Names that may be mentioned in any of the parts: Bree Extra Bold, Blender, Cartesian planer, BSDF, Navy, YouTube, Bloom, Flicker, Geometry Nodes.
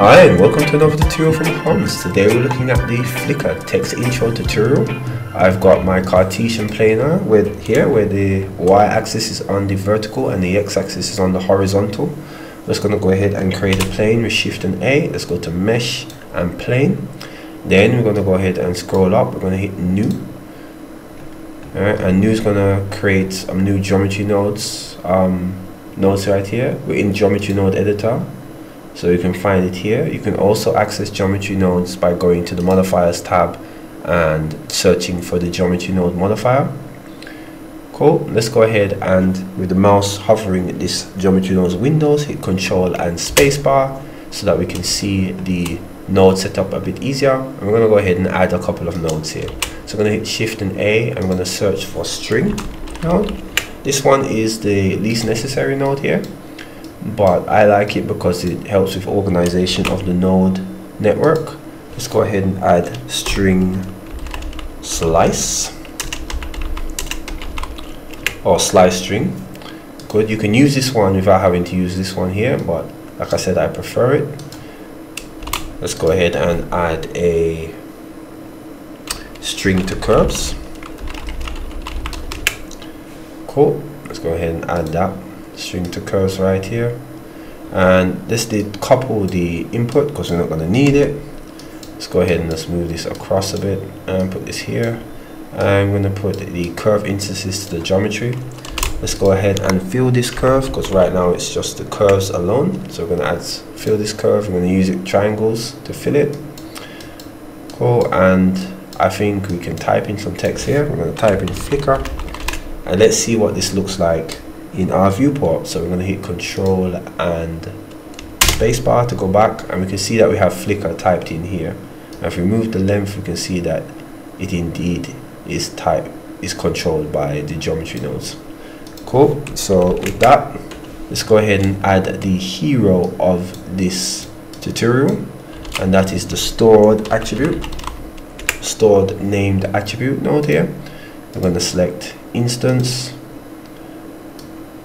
Hi and welcome to another tutorial from Hans. Today we're looking at the Flicker text intro tutorial. I've got my Cartesian planer with here where the y-axis is on the vertical and the x-axis is on the horizontal. I'm just going to go ahead and create a plane with Shift and A. Let's go to Mesh and Plane. Then we're going to go ahead and scroll up. We're going to hit New. Alright, and New is going to create some new geometry nodes. Nodes right here. We're in Geometry Node Editor. So you can find it here. You can also access geometry nodes by going to the modifiers tab and searching for the geometry node modifier. Cool, let's go ahead and with the mouse hovering this geometry nodes windows, hit Control and spacebar so that we can see the node setup a bit easier. And we're going to go ahead and add a couple of nodes here. So I'm going to hit Shift and A. I'm going to search for string node. This one is the least necessary node here, but I like it because it helps with organization of the node network. Let's go ahead and add string slice or slice string. Good, you can use this one without having to use this one here, but like I said, I prefer it. Let's go ahead and add a string to curves. Cool, let's go ahead and add that string to curves right here, and this did couple the input because we're not going to need it. Let's go ahead and let's move this across a bit and put this here. I'm going to put the curve instances to the geometry. Let's go ahead and fill this curve because right now it's just the curves alone, so we're going to fill this curve. I'm going to use it triangles to fill it. Cool, and I think we can type in some text here. We're going to type in Flicker and let's see what this looks like in our viewport. So we're going to hit Control and spacebar to go back, and we can see that we have Flicker typed in here. And if we move the length, we can see that it indeed is controlled by the geometry nodes. Cool, so with that, let's go ahead and add the hero of this tutorial, and that is the stored named attribute node here. I'm going to select instance.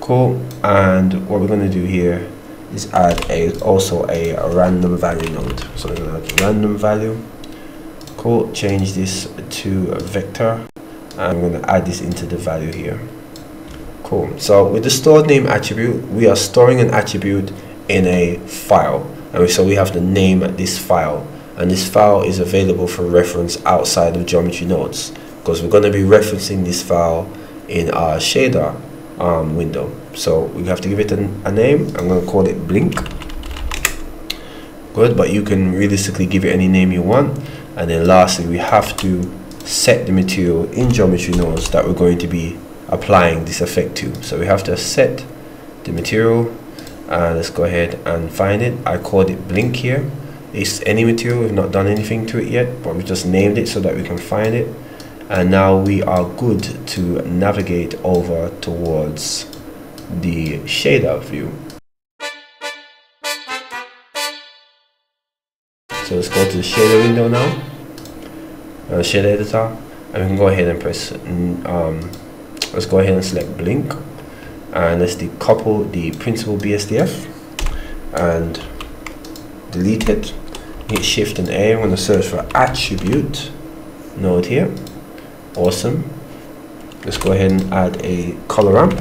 Cool, and what we're going to do here is add also a random value node. So we're going to add random value. Cool, change this to a vector, and I'm going to add this into the value here. Cool, so with the stored name attribute, we are storing an attribute in a file, and so we have to name this file, and this file is available for reference outside of geometry nodes because we're going to be referencing this file in our shader window. So we have to give it a name. I'm going to call it Blink. Good, but you can realistically give it any name you want. And then lastly, we have to set the material in geometry nodes that we're going to be applying this effect to. So we have to set the material. Let's go ahead and find it. I called it Blink here. It's any material. We've not done anything to it yet, but we just named it so that we can find it. And now we are good to navigate over towards the shader view. So let's go to the shader window now, shader editor, and we can go ahead and press, let's go ahead and select Blink, and let's decouple the principal BSDF and delete it. Hit Shift and A. I'm going to search for attribute node here. Awesome. Let's go ahead and add a color ramp.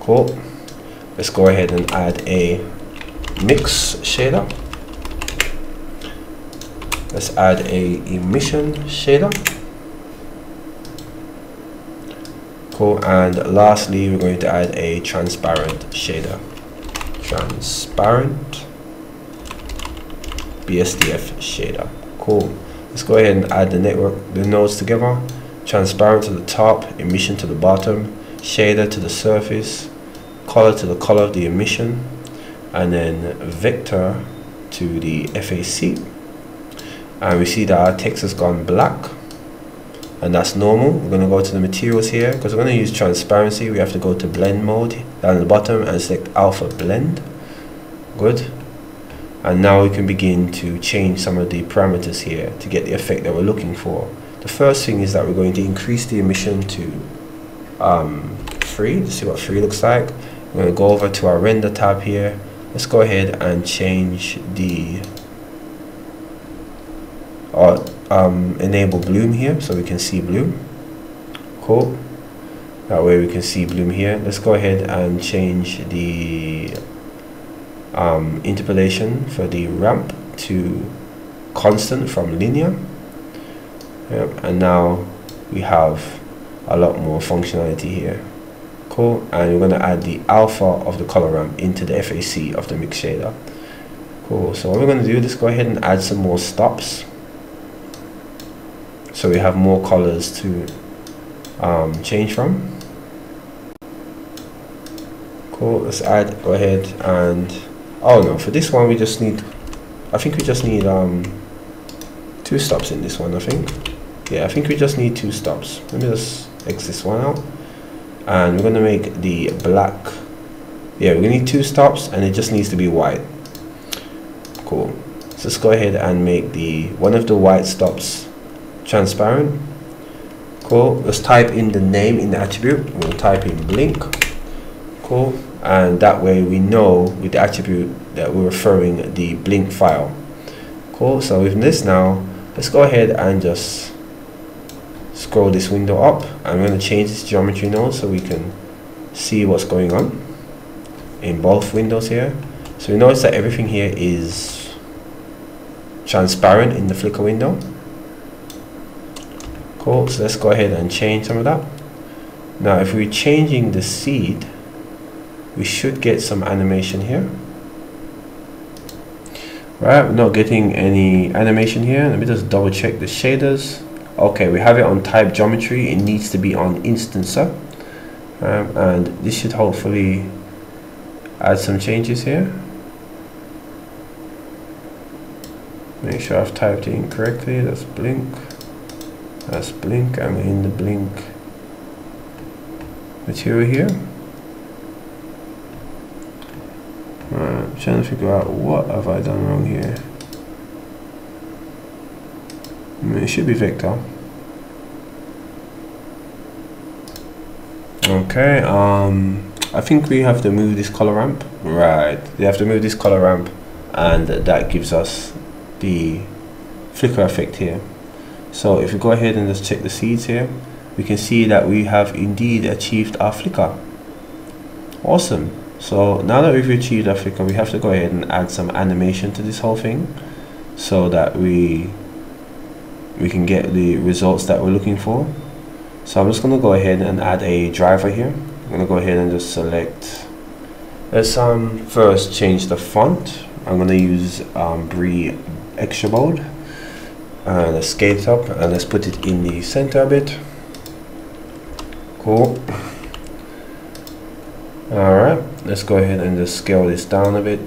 Cool. Let's go ahead and add a mix shader. Let's add a emission shader. Cool. And lastly, we're going to add a transparent shader. Transparent BSDF shader. Cool. Let's go ahead and add the nodes together. Transparent to the top, emission to the bottom, shader to the surface, color to the color of the emission, and then vector to the FAC. And we see that our text has gone black, and that's normal. We're going to go to the materials here because we're going to use transparency. We have to go to blend mode down at the bottom and select alpha blend. Good. And now we can begin to change some of the parameters here to get the effect that we're looking for. The first thing is that we're going to increase the emission to 3 to see what 3 looks like. We'll go over to our render tab here. Let's go ahead and change the enable bloom here so we can see bloom. Cool. That way we can see bloom here. Let's go ahead and change the interpolation for the ramp to constant from linear. Yep. And now we have a lot more functionality here. Cool. And we're going to add the alpha of the color ramp into the FAC of the mix shader. Cool. So what we're going to do is go ahead and add some more stops, so we have more colors to change from. Cool. Let's add. Go ahead and for this one we just need. I think we just need 2 stops in this one. I think. Yeah, I think we just need 2 stops. Let me just X this one out, and we're gonna make the black. Yeah, we need 2 stops, and it just needs to be white. Cool. So let's go ahead and make the one of the white stops transparent. Cool. Let's type in the name in the attribute. We'll type in blink. Cool. And that way we know with the attribute that we're referring the blink file. Cool. So with this now, let's go ahead and just scroll this window up. I'm going to change this geometry node so we can see what's going on in both windows here. So you notice that everything here is transparent in the Flicker window. Cool, so let's go ahead and change some of that. Now if we're changing the seed, we should get some animation here. Right, we're not getting any animation here. Let me just double check the shaders. Okay, we have it on type geometry. It needs to be on instancer. And this should hopefully add some changes here. Make sure I've typed it in correctly. That's blink. That's blink. I'm in the blink material here. Right, I'm trying to figure out what have I done wrong here. I mean, it should be vector. Okay, I think we have to move this color ramp. Right, we have to move this color ramp, and that gives us the flicker effect here. So if we go ahead and just check the seeds here, we can see that we have indeed achieved our flicker. Awesome. So now that we've achieved our flicker, we have to go ahead and add some animation to this whole thing so that we can get the results that we're looking for. So I'm just going to go ahead and add a driver here. I'm going to go ahead and just select. Let's first change the font. I'm going to use Bree Extra Bold. And let's scale it up and let's put it in the center a bit. Cool. Alright, let's go ahead and just scale this down a bit.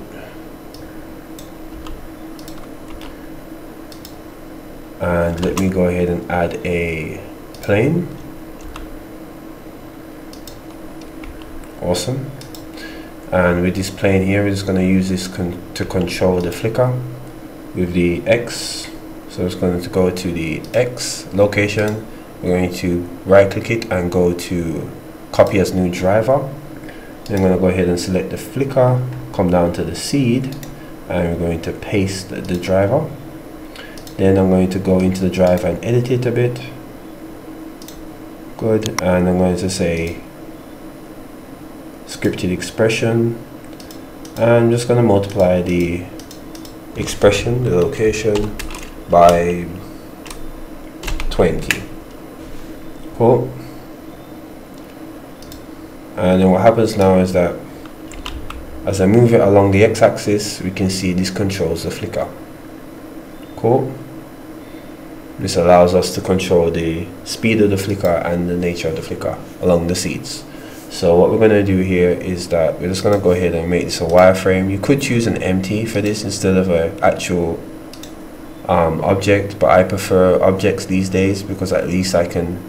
And let me go ahead and add a plane. Awesome. And with this plane here, we're just going to use this to control the flicker with the X. So it's going to go to the X location. We're going to right click it and go to copy as new driver. Then I'm going to go ahead and select the flicker, come down to the seed, and we're going to paste the driver. Then I'm going to go into the driver and edit it a bit. Good. And I'm going to say scripted expression. And I'm just going to multiply the expression, the location, by 20. Cool. And then what happens now is that as I move it along the x-axis, we can see this controls the flicker. Cool. This allows us to control the speed of the flicker and the nature of the flicker along the seeds. So what we're going to do here is that we're just going to go ahead and make this a wireframe. You could choose an empty for this instead of an actual object, but I prefer objects these days because at least I can,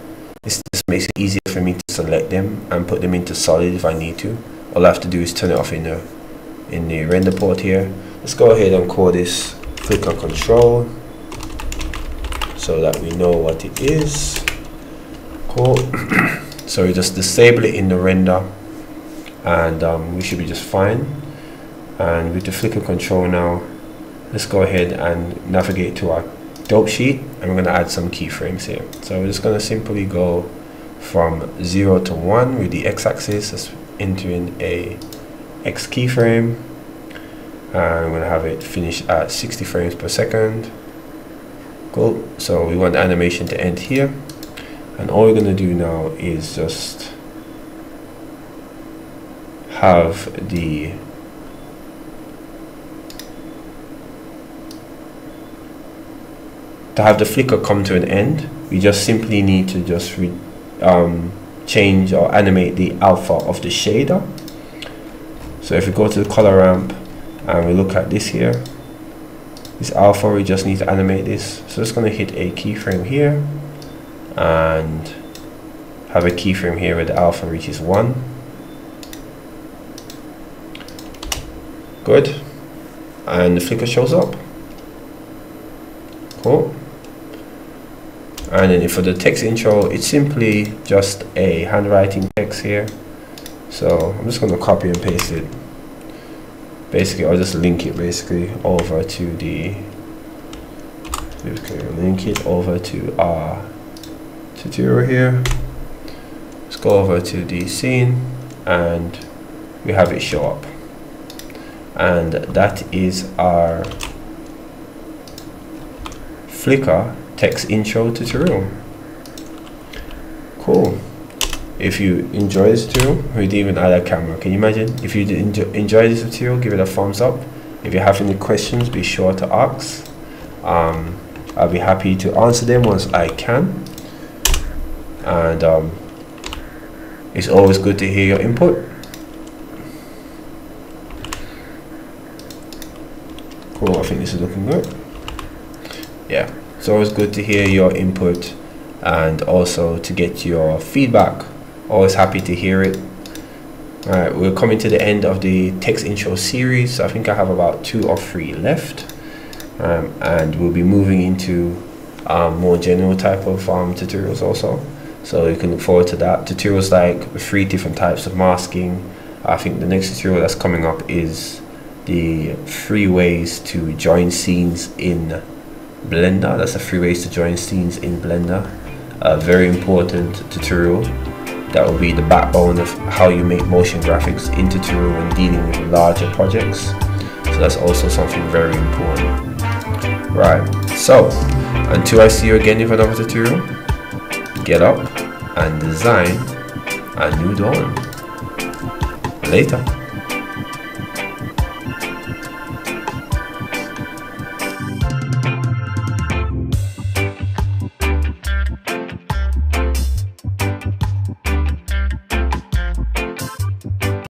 this just makes it easier for me to select them and put them into solid if I need to. All I have to do is turn it off in the render port here. Let's go ahead and call this flicker control so that we know what it is. Cool. So we just disable it in the render and we should be just fine. And with the flicker control now, let's go ahead and navigate to our dope sheet, and we're going to add some keyframes here. So we're just going to simply go from 0 to 1 with the x-axis, let's enter in a x keyframe, and we're going to have it finish at 60 frames per second. Cool, so we want the animation to end here, and all we're going to do now is just have the flicker come to an end. We just simply need to just change or animate the alpha of the shader. So if we go to the color ramp and we look at this here, this alpha, we just need to animate this. So it's going to hit a keyframe here and have a keyframe here where the alpha reaches 1. Good. And the flicker shows up. Cool. And then for the text intro, it's simply just a handwriting text here. So I'm just going to copy and paste it. Basically, I'll just link it over to the link it over to our tutorial here. Let's go over to the scene, and we have it show up. And that is our Flicker text intro tutorial. Cool. If you enjoy this tutorial, we'd even add a camera. Can you imagine? If you did enjoy this tutorial, give it a thumbs up. If you have any questions, be sure to ask. I'll be happy to answer them once I can. And it's always good to hear your input. Cool, I think this is looking good. Yeah, it's always good to hear your input and also to get your feedback. Always happy to hear it. All right, we're coming to the end of the text intro series. I think I have about 2 or 3 left, and we'll be moving into more general type of tutorials also. So you can look forward to that. Tutorials like 3 different types of masking. I think the next tutorial that's coming up is the 3 ways to join scenes in Blender. That's the 3 ways to join scenes in Blender. A very important tutorial that will be the backbone of how you make motion graphics in tutorial when dealing with larger projects. So that's also something very important. Right, so until I see you again with another tutorial, get up and design a new dawn. Later.